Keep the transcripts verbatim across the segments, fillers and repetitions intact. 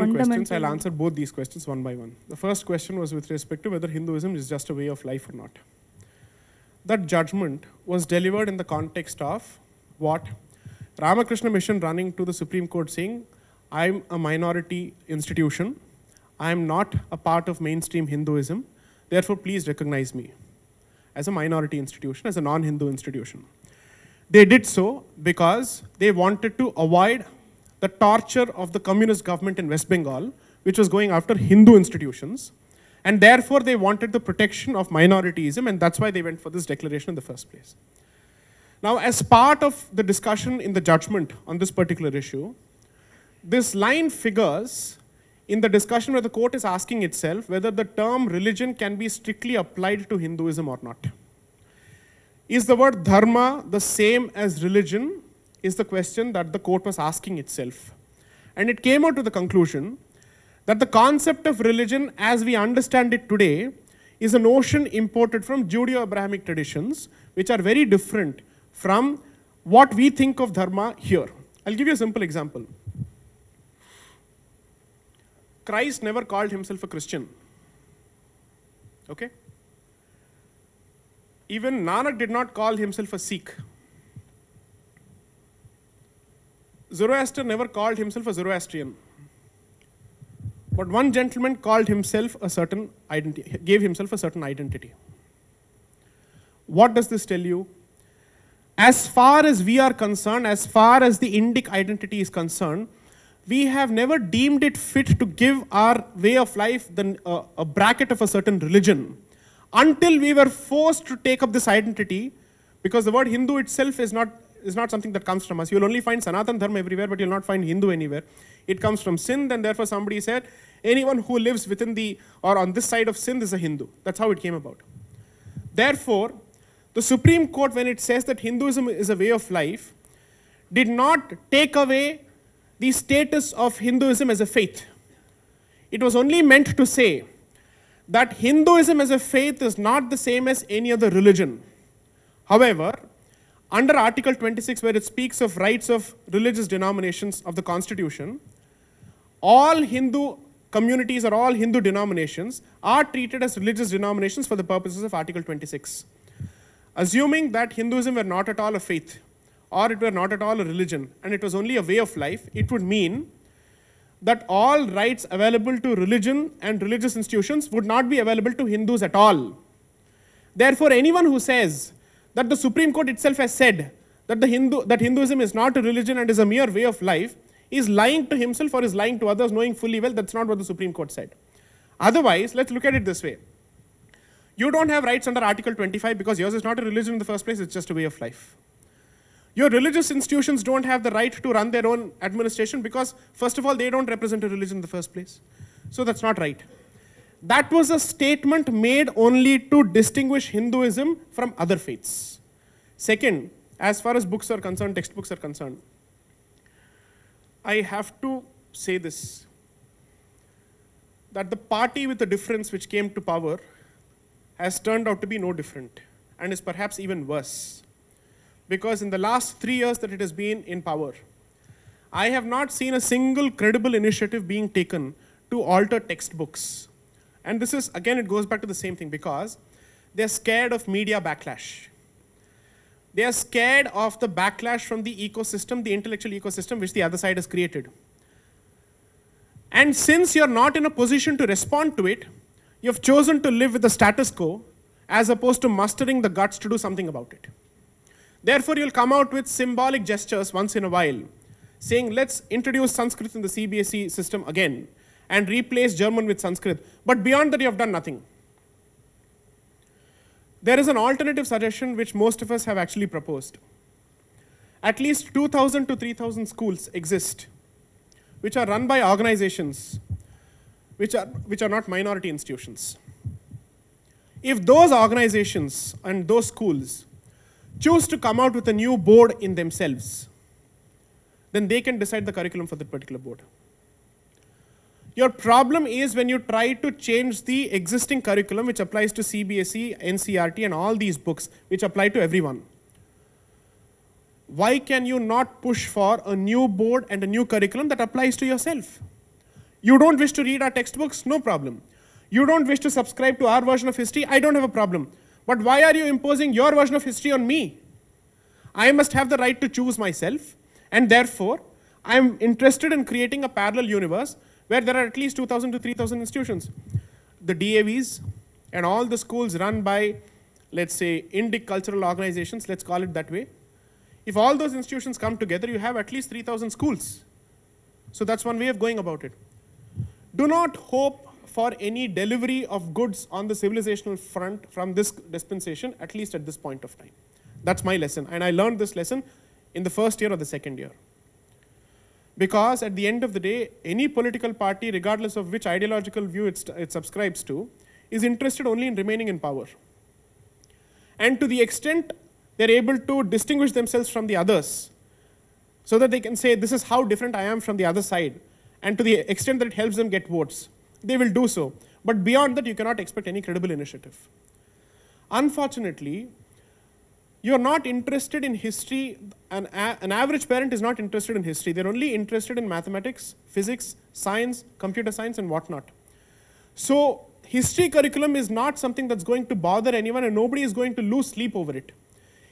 brilliant questions. I'll answer both these questions one by one. The first question was with respect to whether Hinduism is just a way of life or not. That judgment was delivered in the context of what? Ramakrishna mission running to the Supreme Court saying, I'm a minority institution. I'm not a part of mainstream Hinduism. Therefore, please recognize me as a minority institution, as a non-Hindu institution. They did so because they wanted to avoid the torture of the communist government in West Bengal, which was going after Hindu institutions. And therefore, they wanted the protection of minorityism, and that's why they went for this declaration in the first place. Now, as part of the discussion in the judgment on this particular issue, this line figures in the discussion where the court is asking itself whether the term religion can be strictly applied to Hinduism or not. Is the word dharma the same as religion? Is the question that the court was asking itself. And it came out to the conclusion that the concept of religion as we understand it today is a notion imported from Judeo-Abrahamic traditions, which are very different from what we think of dharma here. I'll give you a simple example. Christ never called himself a Christian. Okay? Even Nanak did not call himself a Sikh. Zoroaster never called himself a Zoroastrian. But one gentleman called himself a certain identity, gave himself a certain identity. What does this tell you? As far as we are concerned, as far as the Indic identity is concerned, we have never deemed it fit to give our way of life the, uh, a bracket of a certain religion until we were forced to take up this identity, because the word Hindu itself is not, is not something that comes from us. You'll only find Sanatan Dharma everywhere, but you'll not find Hindu anywhere. It comes from Sindh, and therefore somebody said, anyone who lives within the, or on this side of Sindh is a Hindu. That's how it came about. Therefore, the Supreme Court, when it says that Hinduism is a way of life, did not take away the status of Hinduism as a faith. It was only meant to say that Hinduism as a faith is not the same as any other religion. However, under Article twenty-six, where it speaks of rights of religious denominations of the Constitution, all Hindu communities or all Hindu denominations are treated as religious denominations for the purposes of Article twenty-six. Assuming that Hinduism were not at all a faith, or it were not at all a religion, and it was only a way of life, it would mean that all rights available to religion and religious institutions would not be available to Hindus at all. Therefore, anyone who says that the Supreme Court itself has said that, the Hindu, that Hinduism is not a religion and is a mere way of life is lying to himself or is lying to others, knowing fully well that's not what the Supreme Court said. Otherwise, let's look at it this way. You don't have rights under Article twenty-five because yours is not a religion in the first place, it's just a way of life. Your religious institutions don't have the right to run their own administration because, first of all, they don't represent a religion in the first place. So that's not right. That was a statement made only to distinguish Hinduism from other faiths. Second, as far as books are concerned, textbooks are concerned, I have to say this, that the party with a difference which came to power has turned out to be no different and is perhaps even worse. Because in the last three years that it has been in power, I have not seen a single credible initiative being taken to alter textbooks. And this is, again, it goes back to the same thing, because they're scared of media backlash. They are scared of the backlash from the ecosystem, the intellectual ecosystem, which the other side has created. And since you're not in a position to respond to it, you've chosen to live with the status quo as opposed to mustering the guts to do something about it. Therefore, you'll come out with symbolic gestures once in a while, saying, let's introduce Sanskrit in the C B S E system again and replace German with Sanskrit. But beyond that, you have done nothing. There is an alternative suggestion which most of us have actually proposed. At least two thousand to three thousand schools exist, which are run by organizations, which are, which are not minority institutions. If those organizations and those schools choose to come out with a new board in themselves, then they can decide the curriculum for that particular board. Your problem is when you try to change the existing curriculum, which applies to C B S E, N C E R T, and all these books, which apply to everyone. Why can you not push for a new board and a new curriculum that applies to yourself? You don't wish to read our textbooks? No problem. You don't wish to subscribe to our version of history? I don't have a problem. But why are you imposing your version of history on me? I must have the right to choose myself, and therefore, I am interested in creating a parallel universe where there are at least two thousand to three thousand institutions. The D A Vs and all the schools run by, let's say, Indic cultural organizations, let's call it that way. If all those institutions come together, you have at least three thousand schools. So that's one way of going about it. Do not hope for any delivery of goods on the civilizational front from this dispensation, at least at this point of time. That's my lesson, and I learned this lesson in the first year or the second year. Because at the end of the day, any political party, regardless of which ideological view it, it subscribes to, is interested only in remaining in power. And to the extent they're able to distinguish themselves from the others, so that they can say, this is how different I am from the other side, and to the extent that it helps them get votes, they will do so. But beyond that, you cannot expect any credible initiative. Unfortunately, you are not interested in history. An, an average parent is not interested in history. They're only interested in mathematics, physics, science, computer science, and whatnot. So history curriculum is not something that's going to bother anyone, and nobody is going to lose sleep over it.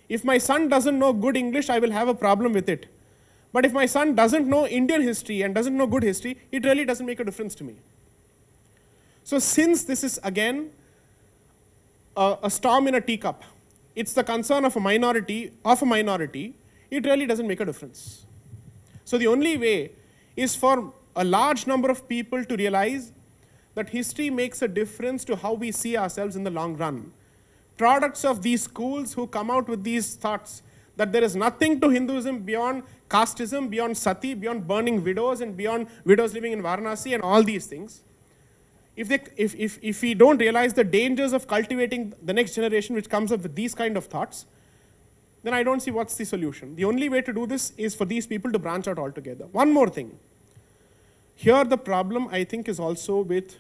If my son doesn't know good English, I will have a problem with it. But if my son doesn't know Indian history and doesn't know good history, it really doesn't make a difference to me. So since this is, again, a, a storm in a teacup, it's the concern of a minority, of a minority, it really doesn't make a difference. So the only way is for a large number of people to realize that history makes a difference to how we see ourselves in the long run. Products of these schools who come out with these thoughts that there is nothing to Hinduism beyond casteism, beyond sati, beyond burning widows, and beyond widows living in Varanasi and all these things. If, they, if, if, if we don't realize the dangers of cultivating the next generation which comes up with these kind of thoughts, then I don't see what's the solution. The only way to do this is for these people to branch out altogether. One more thing. Here the problem, I think, is also with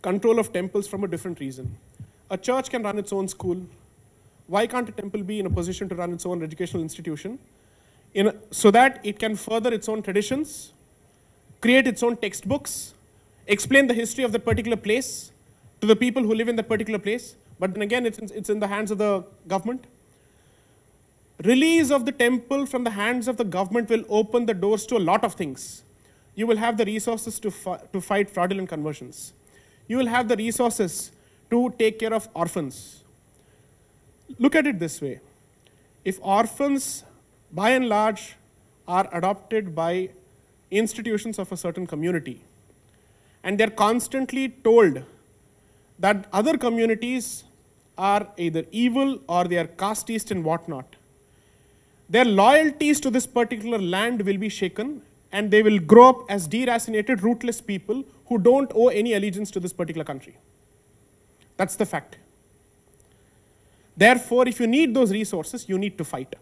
control of temples from a different reason. A church can run its own school. Why can't a temple be in a position to run its own educational institution in a, so that it can further its own traditions, create its own textbooks, explain the history of that particular place to the people who live in that particular place, but then again, it's in, it's in the hands of the government. Release of the temple from the hands of the government will open the doors to a lot of things. You will have the resources to, to fight fraudulent conversions. You will have the resources to take care of orphans. Look at it this way. If orphans, by and large, are adopted by institutions of a certain community, and they're constantly told that other communities are either evil or they are casteist and whatnot, their loyalties to this particular land will be shaken, and they will grow up as deracinated, rootless people who don't owe any allegiance to this particular country. That's the fact. Therefore, if you need those resources, you need to fight.